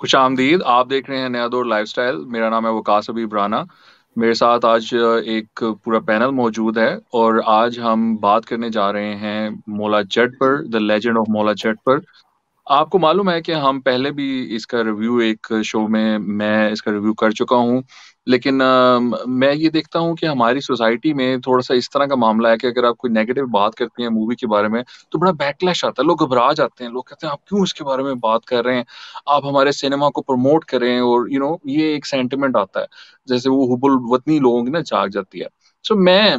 खुश आमदीद। आप देख रहे हैं नया दौर लाइफस्टाइल। मेरा नाम है वकास हबीब राना। मेरे साथ आज एक पूरा पैनल मौजूद है और आज हम बात करने जा रहे हैं मौला जट पर, the legend of Maula Jatt पर। आपको मालूम है कि हम पहले भी इसका रिव्यू एक शो में मैं इसका रिव्यू कर चुका हूँ, लेकिन मैं ये देखता हूँ कि हमारी सोसाइटी में थोड़ा सा इस तरह का मामला है कि अगर आप कोई नेगेटिव बात करते हैं मूवी के बारे में तो बड़ा बैकलैश आता है, लोग घबरा जाते हैं, लोग कहते हैं आप क्यों इसके बारे में बात कर रहे हैं, आप हमारे सिनेमा को प्रमोट करें। और यू नो ये एक सेंटिमेंट आता है जैसे वो हुबुल वतनी लोगों की ना जाग जाती है। सो मैं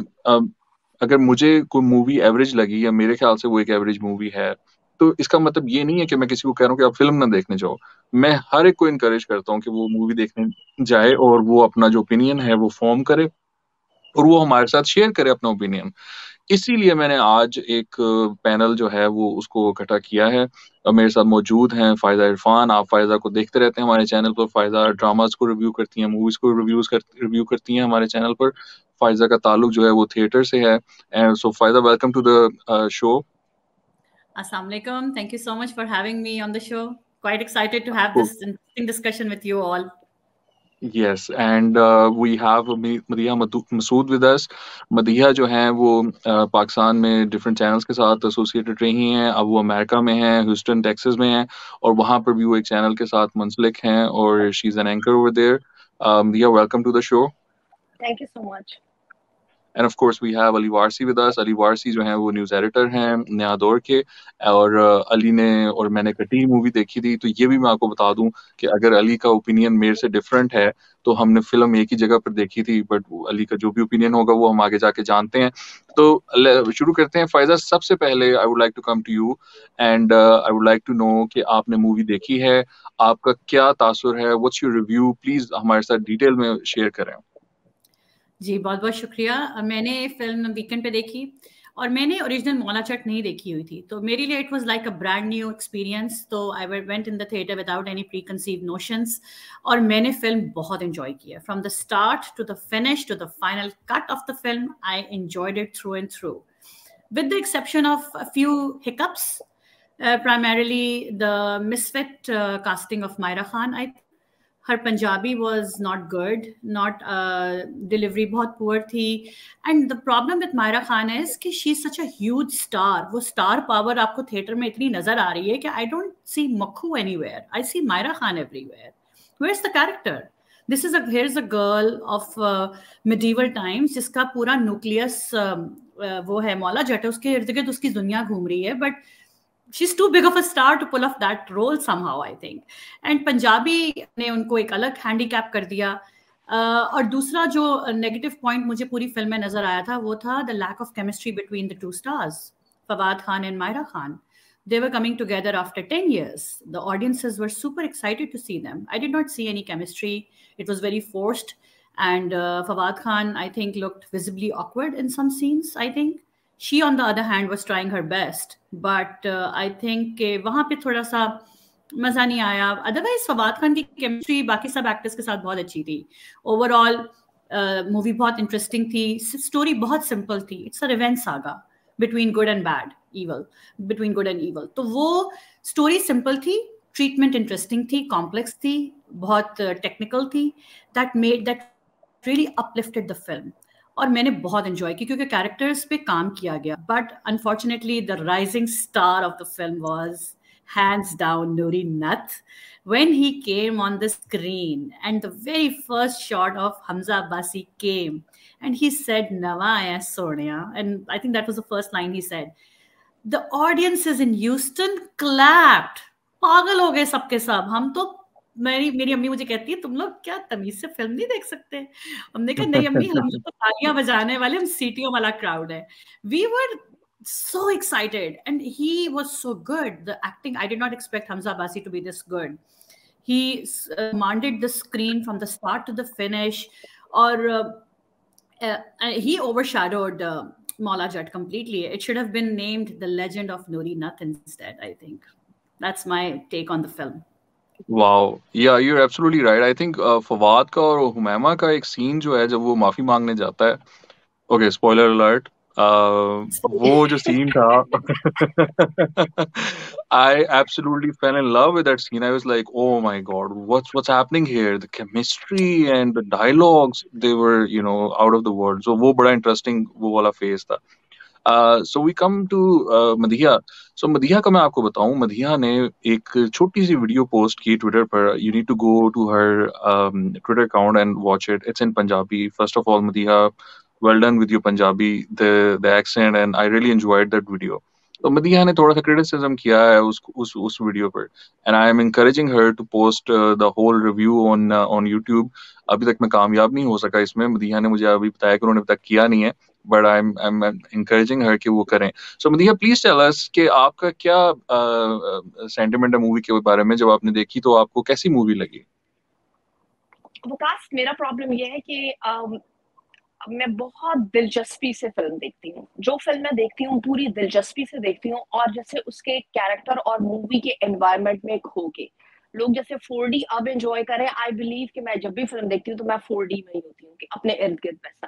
अगर मुझे कोई मूवी एवरेज लगी या मेरे ख्याल से वो एक एवरेज मूवी है तो इसका मतलब ये नहीं है कि मैं किसी को कह रहा हूँ कि आप फिल्म ना देखने जाओ। मैं हर एक को इनकरेज करता हूँ कि वो मूवी देखने जाए और वो अपना जो ओपिनियन है वो फॉर्म करे और वो हमारे साथ शेयर करे अपना ओपिनियन। इसीलिए मैंने आज एक पैनल जो है वो उसको इकट्ठा किया है। मेरे साथ मौजूद हैं फायजा इरफान। आप फायजा को देखते रहते हैं हमारे चैनल पर। फायजा ड्रामाज को रिव्यू करती हैं, मूवीज को रिव्यू करती हैं हमारे चैनल पर। फायजा का ताल्लुक जो है वो थिएटर से है। And so Faiza, welcome to the show. Assalamualaikum. Thank you so much for having me on the show. Quite excited to have this interesting discussion with you all. Yes, and we have Madiha Masood with us. Madiha जो हैं वो पाकिस्तान में different channels के साथ associated रही हैं। अब वो अमेरिका में हैं, ह्यूस्टन टेक्सास में हैं और वहाँ पर भी वो एक चैनल के साथ मुंसलिक हैं और she's an anchor over there. Madiha, welcome to the show. Thank you so much. And of course we have Ali Warsi with us. Ali Warsi जो हैं वो न्यूज़ एडिटर हैं नया दौर के और अली ने और मैंने कटी मूवी देखी थी। तो ये भी मैं आपको बता दूं कि अगर अली का ओपिनियन मेरे से डिफरेंट है तो हमने फिल्म एक ही जगह पर देखी थी, बट अली का जो भी ओपिनियन होगा वो हम आगे जाके जानते हैं। तो शुरू करते हैं। फायजा, सबसे पहले I would like to come to you and I would like to know कि आपने मूवी देखी है, आपका क्या तासुर है, व्हाट्स योर रिव्यू, प्लीज हमारे साथ डिटेल में शेयर करें। जी, बहुत बहुत शुक्रिया। मैंने फिल्म वीकेंड पे देखी और मैंने ओरिजिनल मौला जट नहीं देखी हुई थी, तो मेरे लिए it was like a brand new experience. तो I went in the theatre without any preconceived notions और मैंने फिल्म बहुत एंजॉय की है। From the start to the finish to the final cut of the film I enjoyed it through and through, with the exception of a few hiccups, primarily the misfit casting of Mahira Khan. Her Punjabi was not good, not delivery बहुत poor थी, and the problem with Mahira Khan is कि she is such a huge star. वो star power आपको theatre में इतनी नजर आ रही है कि I don't see Makhu anywhere. I see Mahira Khan everywhere. Where's the character? This is a here's a girl of medieval times जिसका पूरा nucleus वो है मौला जट, उसके इर्द गिर्द उसकी दुनिया घूम रही है, but she's too big of a star to pull off that role somehow, I think. And Punjabi ने उनको एक अलग handicap कर दिया। और दूसरा जो negative point मुझे पूरी फिल्म में नजर आया था वो था the lack of chemistry between the two stars, Fawad Khan and Mahira Khan. They were coming together after 10 years. The audiences were super excited to see them. I did not see any chemistry. It was very forced. And Fawad Khan, I think, looked visibly awkward in some scenes, I think. She on the other hand was trying her best, but I think के वहाँ पे थोड़ा सा मजा नहीं आया। Otherwise Fawad Khan की chemistry बाकी सब एक्टर्स के साथ बहुत अच्छी थी। Overall मूवी बहुत इंटरेस्टिंग थी, स्टोरी बहुत सिंपल थी। It's a revenge saga between good and bad, evil between good and evil। तो वो स्टोरी सिंपल थी, ट्रीटमेंट इंटरेस्टिंग थी, कॉम्प्लेक्स थी, बहुत टेक्निकल थी। That really uplifted the film. और मैंने बहुत एंजॉय की क्योंकि कैरेक्टर्स पे काम किया गया। But unfortunately the rising star of the film was hands down Noori नथ। When he came on the screen and the very first shot of Hamza Abbasi came and he said नवा आया सोनिया, and I think that was the first line he said. The audiences in Houston clapped, पागल हो गए सबके सब। हम तो मेरी अम्मी मुझे कहती है तुम लोग क्या तमीज से फिल्म नहीं देख सकते। हमने कहा नहीं अम्मी, हम तो तालियां बजाने वाले, हम सीटियों वाला क्राउड है। We were so excited and he was so good. The acting, I did not expect Hamza Abbasi to be this good. He commanded the screen from the start to the finish और he overshadowed Maula Jatt completely. It should have been named the legend of Noori नथ instead, I think. That's my take on the film. Wow, yeah, you're absolutely right. I think Fawad का और हुमैमा का एक scene जो है जब वो माफी मांगने जाता है, okay, spoiler alert, वो जो सीन था I absolutely fell in love with that scene. I was like, oh my god, what's happening here? The chemistry and the dialogues, they were, you know, out of the world. So वो बड़ा interesting वो वाला phase था. So we come to Madiha. So Madiha का मैं आपको बताऊं, Madiha ने एक छोटी सी video post की Twitter पर. You need to go to her Twitter account and watch it. It's in Punjabi. First of all, Madiha, well done with your Punjabi, the accent, and I really enjoyed that video. तो मदीहा ने थोड़ा सा criticism किया है उस video पर, and I am encouraging her to post the whole review on YouTube. अभी तक मैं कामयाब नहीं हो सका इसमें. मदीहा ने मुझे अभी बताया कि उन्होंने अभी तक किया नहीं है, but I am encouraging her कि वो करें. So Madiha, please tell us कि आपका क्या सेंटिमेंट है मूवी के बारे में. जब आपने देखी तो आपको कैसी मूवी लगी? वकास, मेरा प्रॉब्लम ये है कि मैं बहुत दिलचस्पी से फिल्म देखती हूँ. जो फिल्म मैं देखती हूँ पूरी दिलचस्पी से देखती हूँ, और जैसे उसके कैरेक्टर और मूवी के एनवायरनमेंट में खो के. लोग जैसे 4D अब एंजॉय करें, आई बिलीव कि मैं जब भी फिल्म देखती हूँ तो मैं 4D में ही होती हूँ कि अपने इर्द गिर्द पैसा.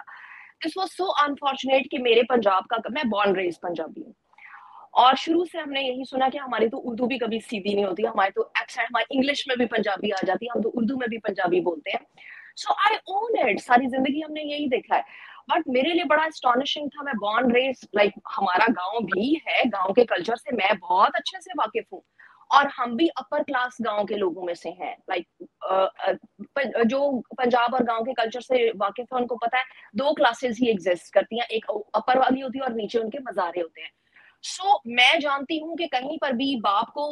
दिस वॉज सो अनफॉर्चुनेट कि मेरे पंजाब का, मैं बॉर्न रेज पंजाबी हूँ, और शुरू से हमने यही सुना कि हमारी तो उर्दू भी कभी सीधी नहीं होती, हमारे तो एक्सेंट, हमारी इंग्लिश में भी पंजाबी आ जाती है, हम तो उर्दू में भी पंजाबी बोलते हैं. So I own it. सारी जिंदगी हमने यही देखा है. बट मेरे लिए बड़ा astonishing था, मैं born raised, like हमारा गांव भी है, गांव के कल्चर से मैं बहुत अच्छे से वाकिफ हूँ, और हम भी अपर क्लास गांव के लोगों में से हैं. लाइक जो पंजाब और गांव के कल्चर से वाकिफ है उनको पता है दो क्लासेस ही एग्जिस्ट करती हैं, एक अपर वाली होती है और नीचे उनके मजारे होते हैं. सो मैं जानती हूँ कि कहीं पर भी बाप को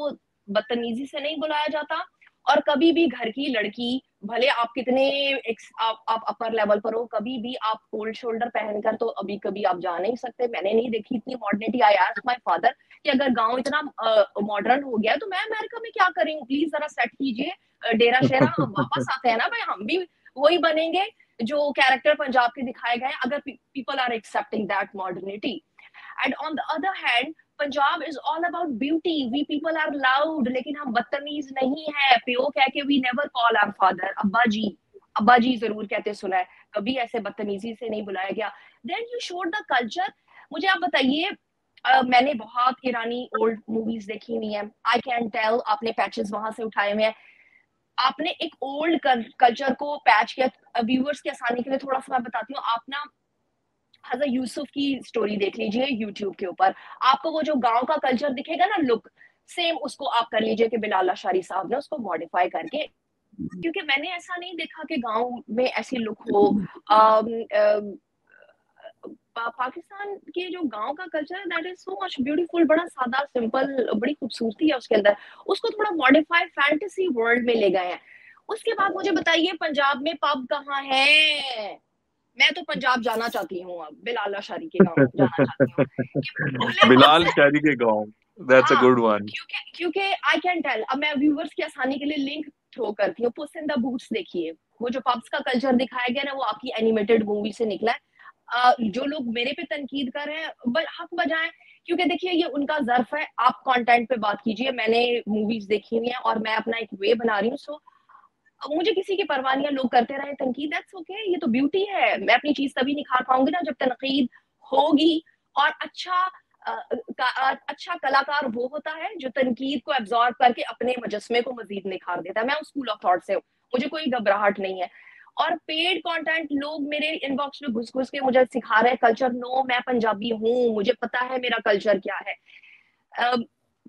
बदतमीजी से नहीं बुलाया जाता, और कभी भी घर की लड़की, भले आप कितने आप अपर लेवल पर हो, कभी भी आप कोल्ड शोल्डर पहनकर तो अभी कभी आप जा नहीं सकते. मैंने नहीं देखी इतनी modernity. I asked my father कि अगर गांव इतना मॉडर्न हो गया तो मैं अमेरिका में क्या करी हूँ, प्लीज जरा सेट कीजिए डेरा शेरा, हम वापस आते हैं ना भाई, हम भी वही बनेंगे जो कैरेक्टर पंजाब के दिखाए गए. अगर people are accepting that modernity, and on the other hand Punjab is all about beauty. We people are loud, लेकिन हम बदतमीज नहीं है. प्यो कह के we never call our father अब्बा जी जरूर कहते सुना है, कभी ऐसे बदतमीजी से नहीं बुलाया गया. Then you showed the culture. मुझे आप बताइए, मैंने बहुत ईरानी ओल्ड मूवीज देखी हुई है. I can tell आपने पैचेस वहां से उठाए हुए हैं. आपने एक ओल्ड कल्चर को पैच किया. व्यूअर्स की आसानी के लिए थोड़ा सा मैं बताती हूँ, आप ना हज़रत यूसुफ की स्टोरी देख लीजिए यूट्यूब के ऊपर, आपको वो जो गांव का कल्चर दिखेगा ना, लुक सेम उसको आप कर लीजिए कि बिलाल लाशारी साहब ने उसको मॉडिफाई करके, क्योंकि मैंने ऐसा नहीं देखा कि गांव में ऐसी लुक हो. पाकिस्तान के जो गांव का कल्चर है, that is so much beautiful. बड़ा सादा सिंपल, बड़ी खूबसूरती है उसके अंदर, उसको थोड़ा मॉडिफाई फैंटेसी वर्ल्ड में ले गए हैं. उसके बाद मुझे बताइए पंजाब में पब कहाँ है? मैं तो पंजाब जाना चाहती हूँ, बिलाल लाशारी के गांव जाना चाहती हूँ, बिलाल लाशारी के गांव. That's a good one. क्योंकि आई कैन टेल. अब मैं व्यूअर्स की आसानी के लिए लिंक थ्रो करती हूँ. पुस इन द बूट्स देखिए, वो जो पब्स का कल्चर दिखाया गया ना, वो आपकी एनिमेटेड मूवी से निकला है. जो लोग मेरे पे तनकीद कर रहे हैं, हक बजाएं, क्योंकि देखिए ये उनका जर्फ है. आप कॉन्टेंट पे बात कीजिए. मैंने मूवीज देखी हुई है और मैं अपना एक वे बना रही हूँ. सो मुझे किसी की परवाह नहीं है, लोग करते रहे तनकीद, दैट्स ओके. ये तो ब्यूटी है. मैं अपनी चीज तभी निखार पाऊंगी ना जब तनकीद होगी, और अच्छा कलाकार वो होता है जो तनकीद को एब्जॉर्ब करके अपने मजस्मे को मजीद निखार देता है. मैं उस स्कूल ऑफ थॉट से हूँ, मुझे कोई घबराहट नहीं है. और पेड कंटेंट लोग मेरे इनबॉक्स में घुस घुस के मुझे सिखा रहे हैं कल्चर. नो, मैं पंजाबी हूँ, मुझे पता है मेरा कल्चर क्या है.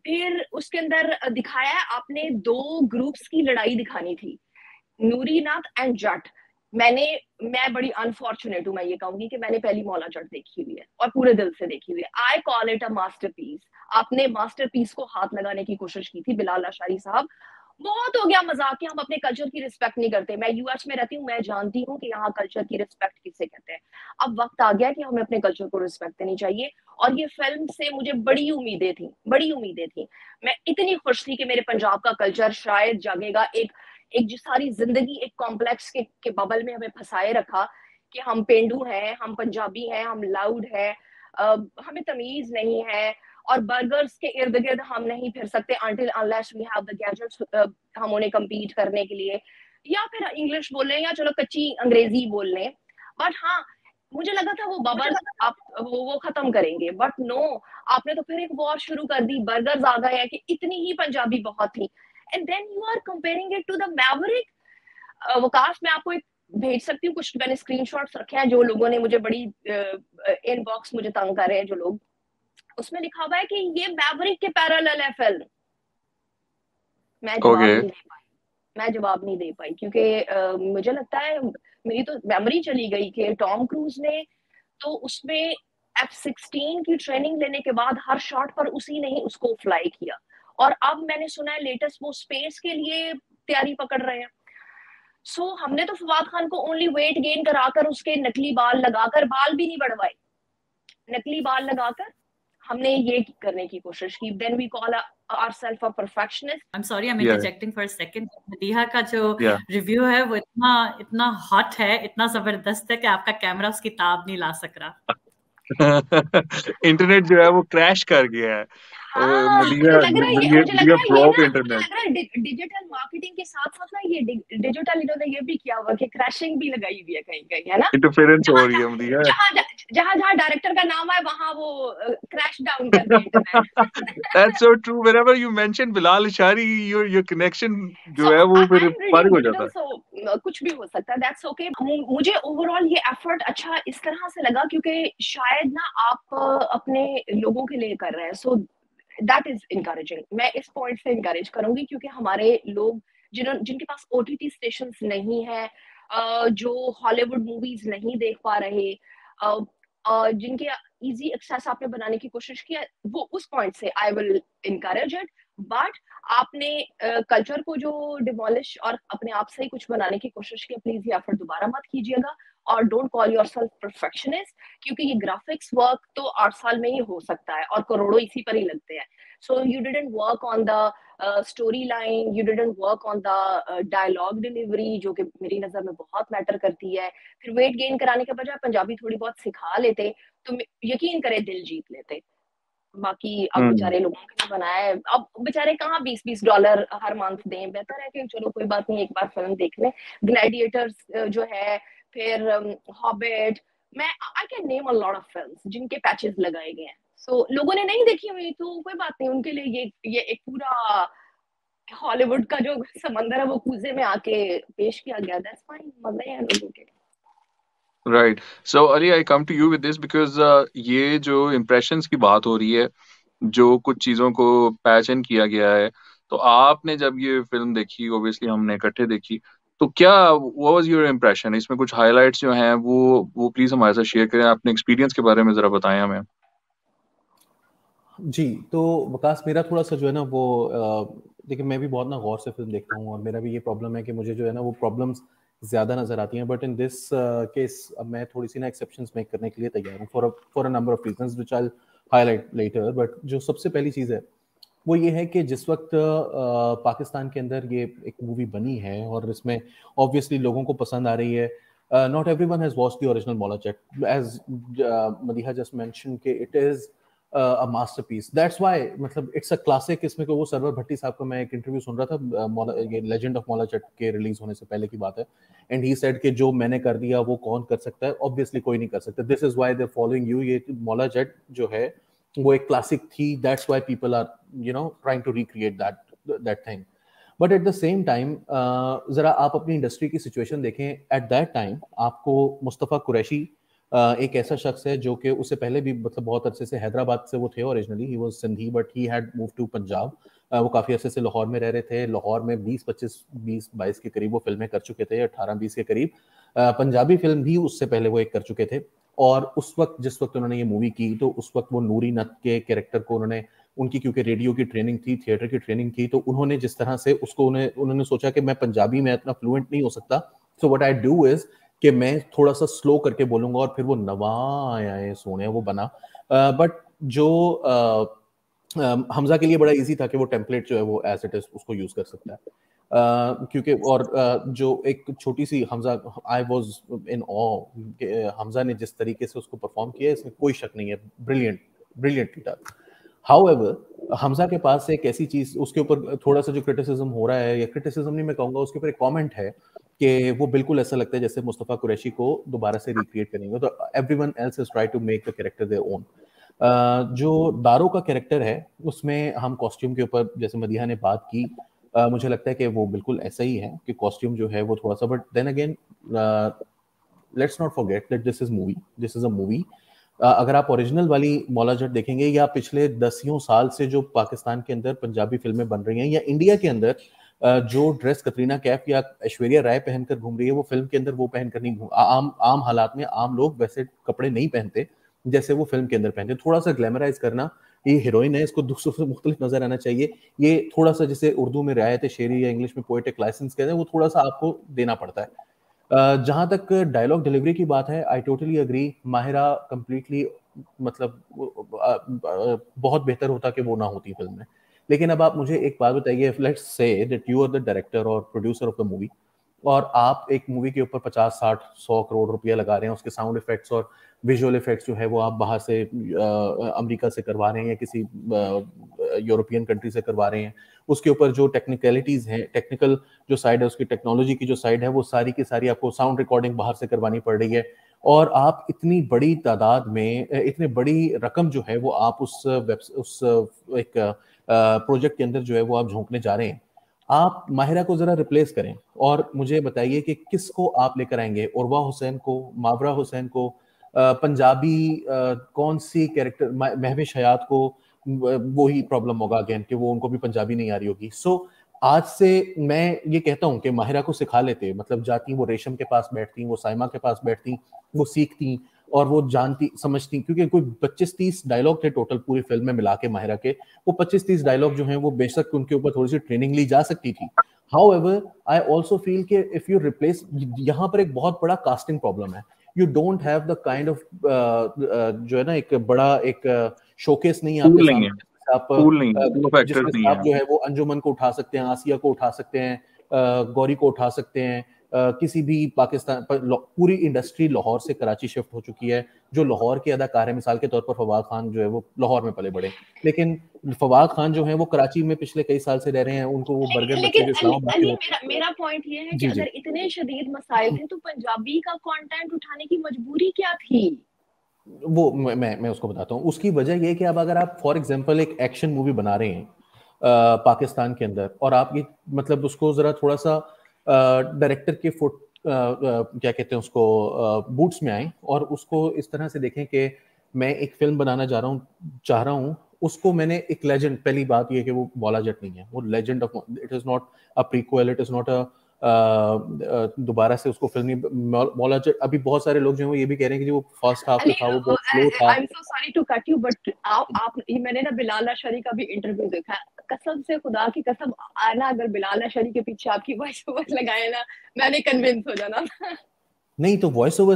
फिर उसके अंदर दिखाया आपने दो ग्रुप्स की लड़ाई दिखानी थी, नूरी नाथ एंड जट. मैं बड़ी अनफॉर्चुनेट हूँ, मैं ये कहूंगी कि मैंने पहली मौला जट देखी हुई है और पूरे दिल से देखी हुई है. I call it a masterpiece. आपने मास्टरपीस को हाथ लगाने की कोशिश की थी बिलाल लाशारी साहब. बहुत हो गया मजाक कि हम अपने कल्चर की रिस्पेक्ट नहीं करते. मैं यूएस में रहती हूँ, मैं जानती हूँ कि यहाँ कल्चर की रिस्पेक्ट किसे कहते हैं. अब वक्त आ गया कि हमें अपने कल्चर को रिस्पेक्ट देनी चाहिए. और ये फिल्म से मुझे बड़ी उम्मीदें थी. मैं इतनी खुश थी कि मेरे पंजाब का कल्चर शायद जागेगा. एक जो सारी जिंदगी एक कॉम्प्लेक्स के बबल में हमें फंसाए रखा कि हम पेंडू हैं, हम पंजाबी हैं, हम लाउड हैं, हमें तमीज नहीं है, और बर्गर्स के इर्द गिर्द हम नहीं फिर सकते until unless we have the gadgets हम उन्हें कम्पीट करने के लिए, या फिर इंग्लिश बोल लें या चलो कच्ची अंग्रेजी बोल लें. बट हाँ, मुझे लगा था वो बबल आप वो खत्म करेंगे, बट नो, आपने तो फिर एक वॉर शुरू कर दी, बर्गर्स आ गए कि इतनी ही पंजाबी बहुत थी, and then you are comparing it to the Maverick. Waqas, मैं आपको एक भेज सकती हूँ, कुछ मैंने स्क्रीनशॉट्स रखे हैं जो लोगों ने मुझे बड़ी इनबॉक्स मुझे तंग कर रहे हैं जो लोग, उसमें लिखा हुआ है कि ये मैवरिक के पैरेलल है फिल्म। मैं जवाब नहीं दे पाई, क्योंकि मुझे लगता है मेरी तो मेमोरी चली गई कि टॉम क्रूज ने तो उसमें F-16 की ट्रेनिंग लेने के बाद हर शॉट पर उसी ने ही उसको फ्लाई किया, और अब मैंने सुना है लेटेस्ट वो स्पेस के लिए तैयारी पकड़ रहे हैं। सो हमने तो फवाद खान को ओनली वेट गेन कराकर, उसके नकली बाल लगाकर, बाल भी नहीं बढ़वाए, नकली बाल लगाकर हमने ये करने की कोशिश की। Then we call ourselves a perfectionist. I'm sorry, I'm interjecting for a second. Madiha का जो review है वो इतना hot है, इतना जबरदस्त है कि आपका कैमरा उसकी ताब नहीं ला सक रहा। इंटरनेट जो है वो क्रैश कर गया है। डिजिटल मार्केटिंग के साथ साथ ना ये डिजिटल इन्होंने ये भी किया हुआ कि क्रैशिंग भी लगाई हुई है कहीं कहीं, है ना, इंटरफेरेंस हो रही है। जहाँ डायरेक्टर का नाम है वहाँ वो क्रैश डाउन कर देते हैं। So true, whenever you mention Bilal Lashari your connection जो है वो फिर पारिक हो जाता है। कुछ भी हो सकता है, दैट्स ओके। मुझे ओवरऑल ये एफर्ट अच्छा इस तरह से लगा क्योंकि शायद ना आप अपने लोगों के लिए कर रहे हैं, सो That is encouraging. मैं इस पॉइंट से encourage करूंगी क्योंकि हमारे लोग जिनके पास OTT stations नहीं है, जो हॉलीवुड मूवीज नहीं देख पा रहे, जिनके इजी एक्सेस आपने बनाने की कोशिश किया, वो उस पॉइंट से I will encourage it. But आपने कल्चर को जो डिमोलिश और अपने आप से ही कुछ बनाने की कोशिश की, प्लीज ये एफर्ट दोबारा मत कीजिएगा, और डोंट कॉल योरसेल्फ परफेक्शनिस्ट क्योंकि ये ग्राफिक्स वर्क तो 8 साल में ही हो सकता है और करोड़ों इसी पर ही लगते हैं। So you didn't work on the story line, you didn't work on the dialogue delivery जो कि मेरी नजर में बहुत मैटर करती है। फिर वेट गेन कराने के बजाय पंजाबी थोड़ी बहुत सिखा लेते तो यकीन करे दिल जीत लेते। बाकी अब बेचारे लोगों के लिए बनाया है, अब बेचारे कहाँ $20-$20 हर मंथ दें, बेहतर है कि चलो कोई बात नहीं एक बार फिल्म देख लें। ग्लैडिएटर्स जो है, फिर हॉबिट, मैं I can name a lot of films जिनके पैचेस लगाए गए हैं। सो लोगों ने नहीं देखी हुई तो कोई बात नहीं, उनके लिए ये एक पूरा हॉलीवुड का जो समंदर है वो कूजे में आके पेश किया गया, दैट्स फाइन, मजा है लोगों के। Right, so Ali I come to you with this because ये जो इम्प्रेशंस की बात हो रही है, जो कुछ चीज़ों को पैच इन किया गया है, तो आपने जब ये फिल्म देखी, ऑब्वियसली हमने इकट्ठे देखी, तो क्या वाज योर इम्प्रेशन? इसमें कुछ हाइलाइट्स जो हैं वो प्लीज हमारे साथ शेयर करें, अपने एक्सपीरियंस के बारे में जरा बताएं हमें। जी, तो वकास मेरा थोड़ा सा जो है ना वो देखिए, मैं भी बहुत ना गौर से फिल्म देखता हूँ और मेरा भी ये प्रॉब्लम है कि मुझे जो है ना वो प्रॉब्लम्स ज्यादा नजर आती हैं, बट इन दिस केस मैं थोड़ी सी ना एक्सेप्शंस मेक करने के लिए तैयार हूँ for a number of reasons which I will highlight later. But जो सबसे पहली चीज़ है वो ये है कि जिस वक्त पाकिस्तान के अंदर ये एक मूवी बनी है और इसमें ऑब्वियसली लोगों को पसंद आ रही है, not everyone has watched the original Maula Jatt, as Madiha just mention कि it is a masterpiece, that's why, मतलब इट्स अ क्लासिक। इसमें को वो सरवर भट्टी साहब का मैं एक इंटरव्यू सुन रहा था ये लेजेंड ऑफ मौला जट के रिलीज होने से पहले की बात है, एंड ही सेड कि जो मैंने कर दिया वो कौन कर सकता है, ऑब्वियसली कोई नहीं कर सकता, this is why they are following you. ये मौला जट जो है वो एक क्लासिक थी, that's why people are you know trying to recreate that thing. But at the same time जरा आप अपनी इंडस्ट्री की सिचुएशन देखें, एट दैट टाइम आपको मुस्तफ़ा कुरैशी एक ऐसा शख्स है जो कि उससे पहले भी मतलब बहुत अरसे से हैदराबाद से वो थे originally, he was Sindhi but he had move to Punjab. वो काफ़ी अरसे से लाहौर में रह रहे थे, लाहौर में 20-22 के करीब वो फिल्में कर चुके थे, 18-20 के करीब पंजाबी फिल्म भी उससे पहले वो एक कर चुके थे। और उस वक्त जिस वक्त उन्होंने ये मूवी की तो उस वक्त वो नूरी नत के कैरेक्टर को उन्होंने उनकी, क्योंकि रेडियो की ट्रेनिंग थी, थिएटर की ट्रेनिंग थी, तो उन्होंने जिस तरह से उसको उन्होंने सोचा कि मैं पंजाबी में इतना फ्लुएंट नहीं हो सकता, so what I do is कि मैं थोड़ा सा स्लो करके बोलूंगा, और फिर वो नवा आए सोने वो बना। बट जो हमजा के लिए बड़ा ईजी था कि वो टेम्पलेट जो है वो एज इट इज उसको यूज कर सकता है, क्योंकि और जो एक छोटी सी हमजा, आई वाज इन ऑ, हमजा ने जिस तरीके से उसको परफॉर्म किया इसमें कोई शक नहीं है, ब्रिलियंटली डन। हाउएवर हमजा के पास एक ऐसी चीज़, उसके ऊपर थोड़ा सा जो क्रिटिसिज्म हो रहा है, या क्रिटिसिज्म नहीं मैं कहूँगा, उसके ऊपर एक कॉमेंट है कि वो बिल्कुल ऐसा लगता है जैसे मुस्तफ़ा कुरैशी को दोबारा से रिक्रिएट करेंगे। तो everyone else has tried to make the character their own. जो दारो का कैरेक्टर है उसमें हम कॉस्ट्यूम के ऊपर जैसे मदीहा ने बात की, मुझे लगता है कि वो बिल्कुल ऐसा ही है कि कॉस्ट्यूम जो है वो थोड़ा सा, but then again let's not forget that this is a movie. अगर आप ओरिजिनल वाली मौला जट देखेंगे या पिछले दसियों साल से जो पाकिस्तान के अंदर पंजाबी फिल्में बन रही हैं या इंडिया के अंदर जो ड्रेस कतरीना कैफ या ऐश्वर्या राय पहनकर घूम रही है वो फिल्म के अंदर वो पहनकर नहीं घूम, आम हालात में आम लोग वैसे कपड़े नहीं पहनते जैसे वो फिल्म के अंदर पहनते। थोड़ा सा ग्लैमराइज करना, ये हीरोइन है इसको दूसरों से मुख्तलिफ नजर आना चाहिए, ये थोड़ा सा जैसे उर्दू में रियायत शेरी या इंग्लिश में पोएटिक लाइसेंस कहते हैं वो थोड़ा सा आपको देना पड़ता है। जहाँ तक डायलॉग डिलीवरी की बात है, I totally agree, Mahira completely मतलब बहुत बेहतर होता कि वो ना होती फिल्म में। लेकिन अब आप मुझे एक बात बताइए, let's say that you are the director और प्रोड्यूसर ऑफ द मूवी और आप एक मूवी के ऊपर 50-60-100 करोड़ रुपया लगा रहे हैं, उसके साउंड इफेक्ट्स और विजुअल इफेक्ट्स जो है वो आप बाहर से अमेरिका से करवा रहे हैं या किसी यूरोपियन कंट्री से करवा रहे हैं, उसके ऊपर जो टेक्निकलिटीज़ हैं, टेक्निकल जो साइड है उसकी, टेक्नोलॉजी की जो साइड है वो सारी की सारी आपको साउंड रिकॉर्डिंग बाहर से करवानी पड़ रही है और आप इतनी बड़ी तादाद में इतनी बड़ी रकम जो है वो आप उस एक प्रोजेक्ट के अंदर जो है वो आप झोंकने जा रहे हैं। आप माहिरा को ज़रा रिप्लेस करें और मुझे बताइए कि किसको आप लेकर आएंगे, उर्वा हुसैन को, मावरा हुसैन को, पंजाबी कौन सी कैरेक्टर, महविश हयात को, वो ही प्रॉब्लम होगा अगेन कि वो उनको भी पंजाबी नहीं आ रही होगी। सो आज से मैं ये कहता हूँ कि माहिरा को सिखा लेते, मतलब जाती वो रेशम के पास बैठती, वो साइमा के पास बैठती, वो सीखती और वो जानती समझती, क्योंकि कोई 25-30 डायलॉग थे टोटल पूरी फिल्म में मिला के माहिरा के, वो 25-30 डायलॉग जो हैं वो बेशक उनके ऊपर थोड़ी सी ट्रेनिंग ली जा सकती थी। हाउएवर आई आल्सो फील कि इफ़ यू रिप्लेस, यहाँ पर एक बहुत बड़ा कास्टिंग प्रॉब्लम है, you don't have the kind of जो है ना एक बड़ा एक शोकेस नहीं है आप जो है वो अंजुमन को उठा सकते हैं, आसिया को उठा सकते हैं, गौरी को उठा सकते हैं, किसी भी पाकिस्तान पूरी इंडस्ट्री लाहौर से कराची शिफ्ट हो चुकी है, जो लाहौर के अदाकार हैं। मिसाल के तौर पर फवाद खान जो है वो लाहौर में पले बड़े, लेकिन फवाद खान जो है वो कराची में पिछले कई साल से रह रहे हैं, उनको वो बर्गर बच्चे जो मेरा पॉइंट ये है कि अगर इतने शदीद मसाइल थे तो पंजाबी का कंटेंट उठाने की मजबूरी क्या थी, वो मैं उसको बताता हूँ। उसकी वजह यह कि अब अगर आप फॉर एग्जाम्पल एक एक्शन मूवी बना रहे हैं पाकिस्तान के अंदर और आप ये मतलब उसको जरा थोड़ा सा डायरेक्टर के फुट क्या कहते हैं उसको बूट्स में आए और उसको इस तरह से देखें कि मैं एक फिल्म बनाना चाह रहा हूँ उसको मैंने एक लेजेंड, पहली बात यह कि वो मौला जट नहीं है, वो legend of, it is not a prequel, it is not a दोबारा से उसको फिल्म मौला जट। अभी बहुत सारे लोग जो हैं ये भी कह रहे हैं कि वो फर्स्ट हाफ जो था वो बहुत स्लो था। I am so sorry to cut you but आप मैंने ना बिलाल लाशरी का भी इंटरव्यू देखा, कसम से खुदा की कसम आना, अगर बिलाल लाशरी के पीछे आपकी वॉइस ओवर लगाए ना मैंने कन्विंस हो जाना। नहीं तो voice over,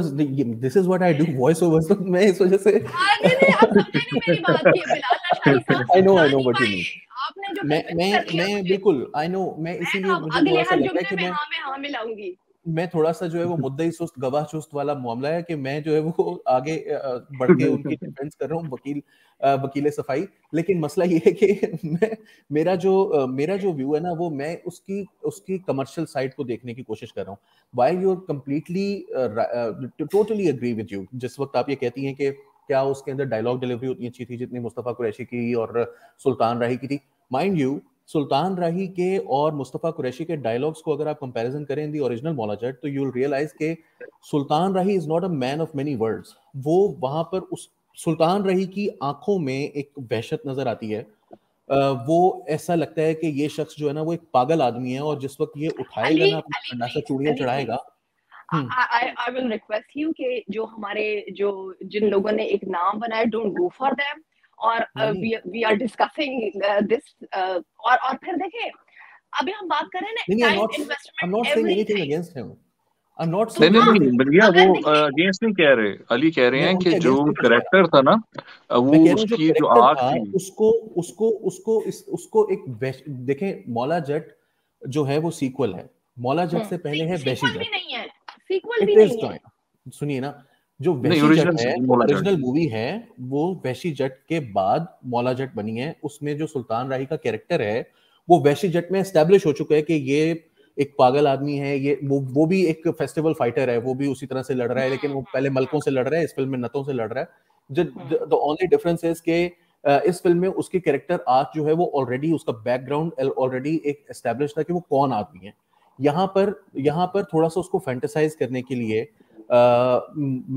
this is what I do, voice over तो मैं इस वजह से नहीं आप समझे मेरी बात की, बिलाल लाशरी साहब I know what you mean, आपने जो मैं बिल्कुल आई नो, मैं इसीलिए मुझे थोड़ा सा लगता है कि मैं हां मिलाऊंगी, मैं थोड़ा सा जो है वो मुद्दई सुस्त गवाह चुस्त वाला मामला है कि मैं जो है वो आगे बढ़ के उनकी डिफेंस कर रहा हूँ, वकीले सफाई। लेकिन मसला ये है कि मेरा जो व्यू है ना वो मैं उसकी कमर्शियल साइड को देखने की कोशिश कर रहा हूँ। While you are completely totally agree with you, जिस वक्त आप ये कहती हैं कि क्या उसके अंदर डायलॉग डिलीवरी उतनी अच्छी थी जितनी मुस्तफ़ा कुरैशी की और सुल्तान राही की थी। माइंड यू, सुल्तान राही के और मुस्तफ़ा कुरैशी के डायलॉग्स को अगर आप कंपैरिजन करें दी ओरिजिनल मौला जट तो यू विल रियलाइज के Sultan Rahi is not a man of many words. वो वहाँ पर उस सुल्तान राही की आंखों में एक वहशत नज़र आती है, वो ऐसा लगता है कि ये शख्स जो है ना वो एक पागल आदमी है और जिस वक्त ये उठाएगा ना अपना चूड़ियाँ चढ़ाएगा। आई विल रिक्वेस्ट यू कि जो हमारे जो जिन लोगों ने एक नाम बनाया डोंट गो फॉर देम और वी आर डिस्कसिंग दिस और फिर देखें अभी हम बात कर रहे हैं ना I am not saying anything against him, I am not saying नहीं बढ़िया, वो अगेंस्ट नहीं कह रहे, अली कह रहे हैं कि जो कैरेक्टर था ना वो उसकी जो आर्क थी उसको एक देखें मौला जट जो है वो सीक्वल है, मौला जट से पहले है वैशी जट, नहीं है सीक्वल भी नहीं है, सुनिए ना जो ओरिजिनल मूवी है वो वैशी जट के बाद मौला जट बनी है, उसमें जो सुल्तान राही का कैरेक्टर है वो वैशी जट में एस्टेब्लिश हो चुका है कि ये एक पागल आदमी है ये, वो भी एक फेस्टिवल फाइटर है, वो भी उसी तरह से लड़ रहा है, लेकिन वो पहले मलकों से लड़ रहा है, इस फिल्म में नतों से लड़ रहा है। द ओनली डिफरेंस इज के इस फिल्म में उसकी कैरेक्टर आर्क जो है वो ऑलरेडी, उसका बैकग्राउंड ऑलरेडी एक एस्टेब्लिश था कि वो कौन आदमी है। यहाँ पर थोड़ा सा उसको फैंटेसाइज करने के लिए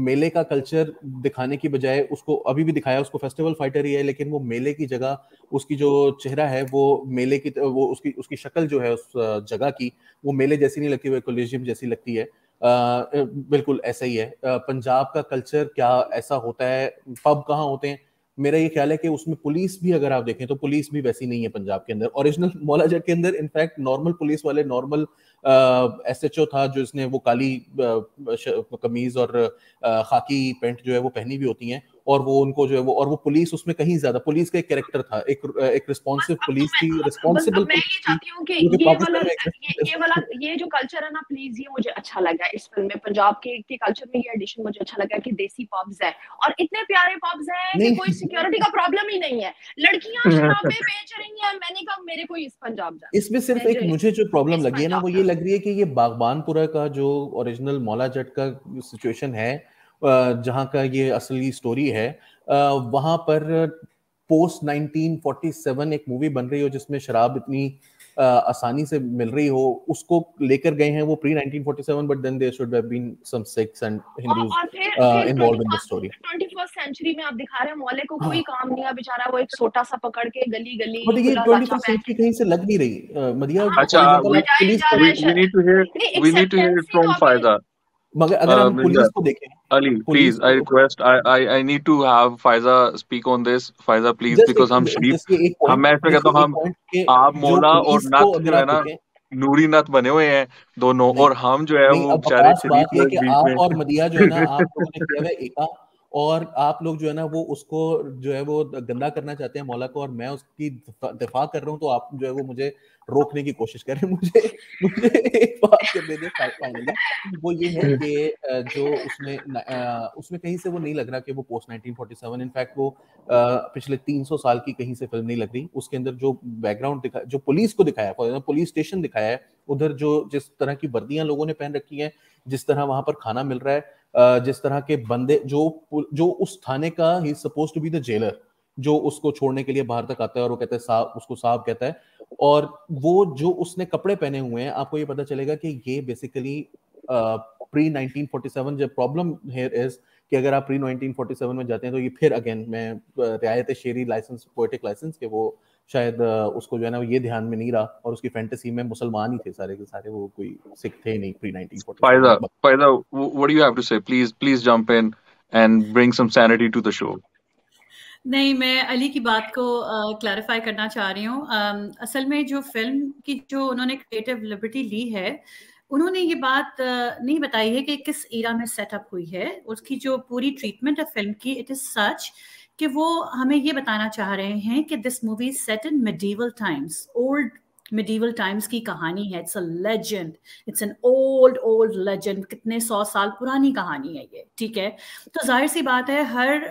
मेले का कल्चर दिखाने की बजाय, उसको अभी भी दिखाया उसको फेस्टिवल फाइटर ही है, लेकिन वो मेले की जगह उसकी जो चेहरा है वो मेले की, वो उसकी शक्ल जो है उस जगह की वो मेले जैसी नहीं लगती, वो कोलिजियम जैसी लगती है। बिल्कुल ऐसा ही है। पंजाब का कल्चर क्या ऐसा होता है, पब कहाँ होते हैं, मेरा ये ख्याल है कि उसमें पुलिस भी अगर आप देखें तो पुलिस भी वैसी नहीं है पंजाब के अंदर। ओरिजिनल मौला जट के अंदर इनफैक्ट नॉर्मल पुलिस वाले, नॉर्मल एसएचओ था जो इसने वो काली कमीज और खाकी पेंट जो है वो पहनी भी होती हैं, और वो उनको जो है वो, और वो पुलिस उसमें कहीं ज्यादा पुलिस का एक कैरेक्टर था, एक रिस्पॉन्सिव पुलिस थी, रिस्पॉन्सिबल। मैं ये चाहती हूं कि ये जो कल्चर है ना, प्लीज ये मुझे अच्छा लगा इस फिल्म में, पंजाब के कल्चर में ये एडिशन मुझे अच्छा लगा कि देसी पब्स है, और इतने प्यारे पब्स हैं कि कोई सिक्योरिटी का प्रॉब्लम ही नहीं है, लड़कियां शराबें बेच रही हैं। मैंने कहा मेरे को इस पंजाब जाना। इसमें सिर्फ एक मुझे जो प्रॉब्लम लगी है ना, वो ये लग रही है कि ये बागबानपुरा का जो ओरिजिनल मौला जट का सिचुएशन है, जहाँ का ये असली स्टोरी है, वहाँ पर पोस्ट 1947 एक मूवी बन रही हो जिसमें शराब इतनी आसानी से मिल रही हो, उसको लेकर गए हैं वो pre 1947, but then there should have been some Sikhs and Hindus involved in the story. 21st century में आप दिखा रहे हैं मौले को कोई काम नहीं है बेचारा, वो एक छोटा सा पकड़ के गली गली, मतलब ये 21st सेंचुरी कहीं से लग नहीं रही मदिया। अच्छा, we need to hear from Faiza. मगर अगर हम पुलिस को देखें, Ali please I request, I need to have Faiza speak on this. Faiza please, because हम शरीफ, हम मैं कहता हूं, हम आप मौला और नथ है ना, नूरी नथ बने हुए हैं दोनों, और हम जो है वो बेचारे शरीफ के बीच में। आप और मदिया जो है ना, आप लोगों ने किया है एका, और आप लोग जो है ना वो उसको जो है वो गंदा करना चाहते हैं मौला को, और मैं उसकी दिफा कर रहा हूँ, तो आप जो है वो मुझे रोकने की कोशिश कर रहे हैं। मुझे एक बात करने दें फाइनली, वो ये है कि जो उसमें कहीं से वो नहीं लग रहा कि वो पोस्ट 1947, इनफैक्ट वो पिछले 300 साल की कहीं से फिल्म नहीं लग रही। उसके अंदर जो बैकग्राउंड दिखा, जो पुलिस को दिखाया है, पुलिस स्टेशन दिखाया है, उधर जो जिस तरह की वर्दियां लोगों ने पहन रखी हैं, जिस तरह वहां पर खाना मिल रहा है, जिस तरह के बंदे जो उस थाने का, he supposed to be the jailer, जो उसको छोड़ने के लिए बाहर तक आता है और वो कहता है साहब, उसको साहब कहता है, और वो जो उसने कपड़े पहने हुए हैं, आपको ये पता चलेगा कि ये बेसिकली प्री 1947। जब प्रॉब्लम हेयर इज कि अगर आप प्री 1947 में जाते हैं तो ये फिर अगेन मैं रियायत शेरी लाइसेंस, पोएटिक लाइसेंस के, वो शायद उसको जो है ना ये ध्यान में नहीं रहा, और उसकी फैंटेसी में मुसलमान ही थे सारे के सारे, वो कोई सिख थे नहीं pre 1947। Faiza, what do you have to say? Please jump in and bring some sanity to the show. नहीं, मैं अली की बात को क्लैरिफाई करना चाह रही हूँ। असल में जो फिल्म की जो उन्होंने क्रिएटिव लिबर्टी ली है, उन्होंने ये बात नहीं बताई है कि किस ईरा में सेटअप हुई है। उसकी जो पूरी ट्रीटमेंट है फिल्म की, इट इज सच कि वो हमें ये बताना चाह रहे हैं कि this movie set in medieval times, old medieval times की कहानी है। It's a legend, it's an old legend, कितने 100 साल पुरानी कहानी है ये, ठीक है। तो जाहिर सी बात है, हर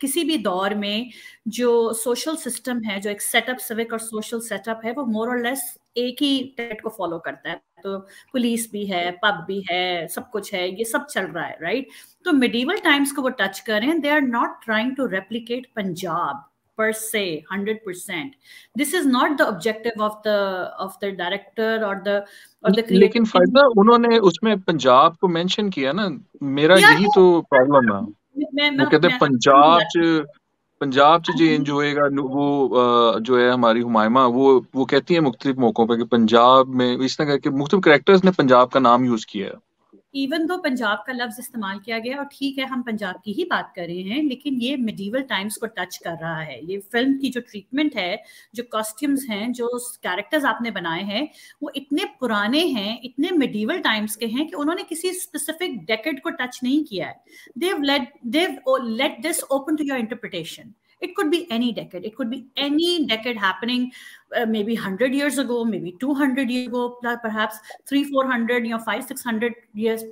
किसी भी दौर में जो सोशल सिस्टम है, जो एक सेटअप, सिविक और सोशल सेटअप है, वो मोर और लेस एक ही टेट को फॉलो करता है। तो पुलिस भी है, पब भी है, सब कुछ है, ये सब चल रहा है, राइट। तो मिडीवल टाइम्स को वो टच करें, they are not trying to replicate Punjab per se 100%. This is not the objective of the director or the creator. लेकिन फायदा, उन्होंने उसमें पंजाब को मेंशन किया ना, मेरा यही तो प्रॉब्लम है। मैं कहते हैं पंजाब च जी एंजॉयगा वो जो है हमारी हुमायमा, वो कहती है मुख्तलिफ मौकों पर कि पंजाब में इस तरह के मुख्तलिफ कैरेक्टर्स ने पंजाब का नाम यूज किया है। इवन दो पंजाब का लफ्ज इस्तेमाल किया गया, और ठीक है हम पंजाब की ही बात कर रहे हैं, लेकिन ये मिडीवल टाइम्स को टच कर रहा है। ये फिल्म की जो ट्रीटमेंट है, जो कॉस्ट्यूम्स हैं, जो कैरेक्टर्स आपने बनाए हैं, वो इतने पुराने हैं, इतने मिडीवल टाइम्स के हैं कि उन्होंने किसी स्पेसिफिक डेकेड को टच नहीं किया है। They have let this open to your interpretation. It could be any decade. It could be any decade happening, maybe 100 years ago, maybe 200 years ago, perhaps 300, 400, 500, 600 years